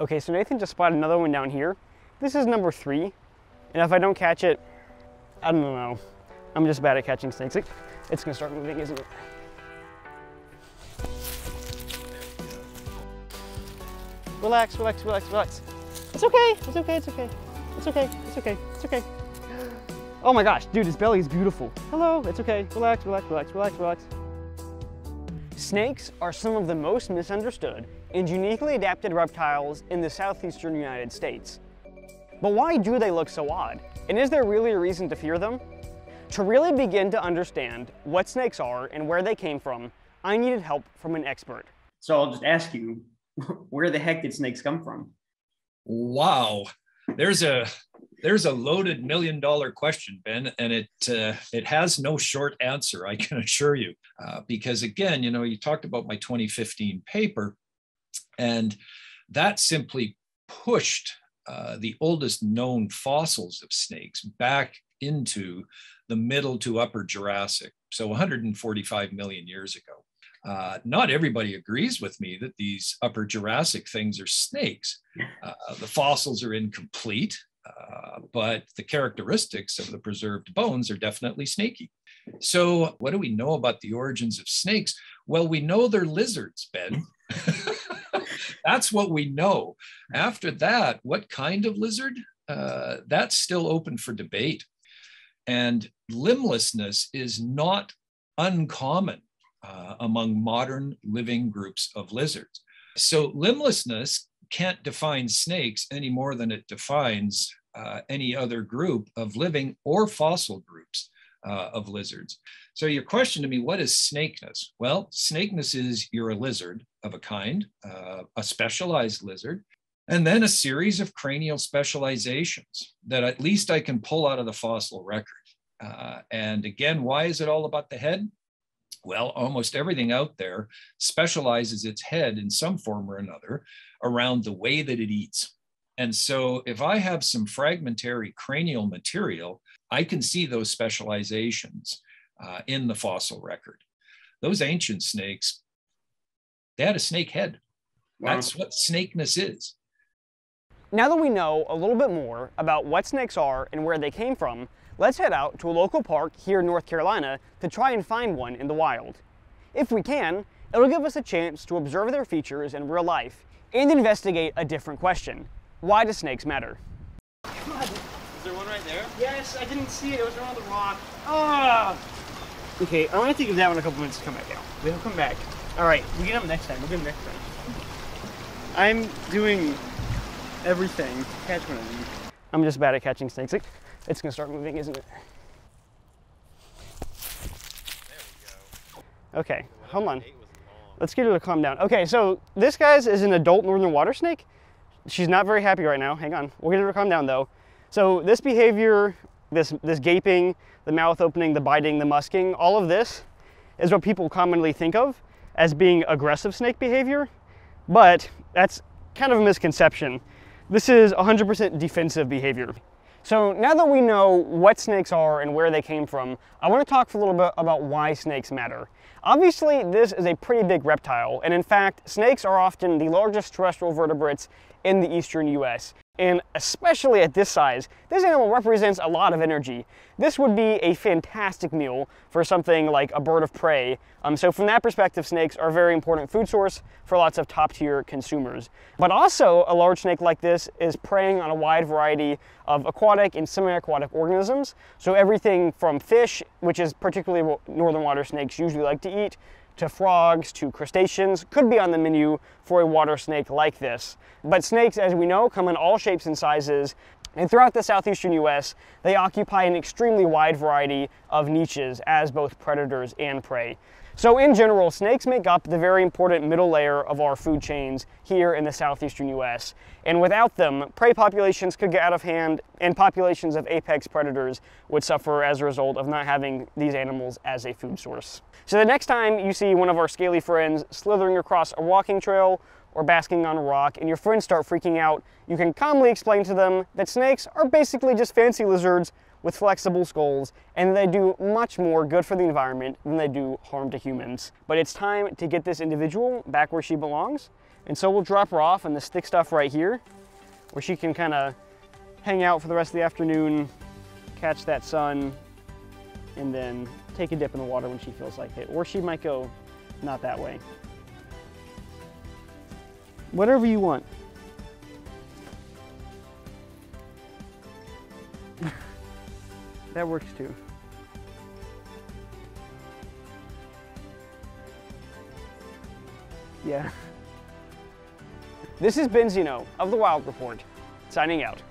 Okay, so Nathan just spotted another one down here. This is number 3, and if I don't catch it, I don't know. I'm just bad at catching snakes. It's gonna start moving, isn't it? Relax, relax, relax, relax. It's okay, it's okay, it's okay. It's okay, it's okay, it's okay. Oh my gosh, dude, his belly is beautiful. Hello, it's okay, relax, relax, relax, relax, relax. Snakes are some of the most misunderstood and uniquely adapted reptiles in the southeastern United States. But why do they look so odd? And is there really a reason to fear them? To really begin to understand what snakes are and where they came from, I needed help from an expert. So I'll just ask you, where the heck did snakes come from? Wow, there's a loaded $1 million question, Ben, and it has no short answer, I can assure you. Because again, you know, you talked about my 2015 paper, and that simply pushed the oldest known fossils of snakes back into the middle to upper Jurassic, so 145 million years ago. Not everybody agrees with me that these upper Jurassic things are snakes. The fossils are incomplete, but the characteristics of the preserved bones are definitely snaky. So what do we know about the origins of snakes? Well, we know they're lizards, Ben. That's what we know. After that, what kind of lizard? That's still open for debate. And limblessness is not uncommon among modern living groups of lizards. So limblessness can't define snakes any more than it defines any other group of living or fossil groups of lizards. So your question to me, what is snakeness? Well, snakeness is you're a lizard of a kind, a specialized lizard, and then a series of cranial specializations that at least I can pull out of the fossil record. And again, why is it all about the head? Well, almost everything out there specializes its head in some form or another around the way that it eats. And so if I have some fragmentary cranial material, I can see those specializations in the fossil record. Those ancient snakes, they had a snake head. Wow. That's what snakeness is. Now that we know a little bit more about what snakes are and where they came from, let's head out to a local park here in North Carolina to try and find one in the wild. If we can, it'll give us a chance to observe their features in real life and investigate a different question. Why do snakes matter? God. Is there one right there? Yes, I didn't see it. It was around the rock. Ah! Okay, I'm gonna think of that one in a couple minutes to come back down. We'll come back. All right, we'll get them next time. We'll get them next time. I'm doing everything. Catch one of these. I'm just bad at catching snakes. It's gonna start moving, isn't it? There we go. Okay, hold on. Let's get her to calm down. Okay, so this guy's is an adult northern water snake. She's not very happy right now. Hang on, we'll get her to calm down though. So this behavior, this gaping, the mouth opening, the biting, the musking, all of this is what people commonly think of as being aggressive snake behavior, but that's kind of a misconception. This is 100% defensive behavior. So now that we know what snakes are and where they came from, I want to talk for a little bit about why snakes matter. Obviously, this is a pretty big reptile, and in fact, snakes are often the largest terrestrial vertebrates in the eastern US. And especially at this size, this animal represents a lot of energy. This would be a fantastic meal for something like a bird of prey. So from that perspective, snakes are a very important food source for lots of top-tier consumers. But also, a large snake like this is preying on a wide variety of aquatic and semi-aquatic organisms. So everything from fish, which is particularly what northern water snakes usually like to eat, to frogs, to crustaceans, could be on the menu for a water snake like this. But snakes, as we know, come in all shapes and sizes, and throughout the southeastern US, they occupy an extremely wide variety of niches as both predators and prey. So in general, snakes make up the very important middle layer of our food chains here in the southeastern US. And without them, prey populations could get out of hand, and populations of apex predators would suffer as a result of not having these animals as a food source. So the next time you see one of our scaly friends slithering across a walking trail or basking on a rock and your friends start freaking out, you can calmly explain to them that snakes are basically just fancy lizards with flexible skulls, and they do much more good for the environment than they do harm to humans. But it's time to get this individual back where she belongs, And so we'll drop her off on the stick stuff right here, where she can kind of hang out for the rest of the afternoon, catch that sun, and then take a dip in the water when she feels like it. Or she might go not that way. Whatever you want. That works too. Yeah. This is Ben Zeno of The Wild Report, signing out.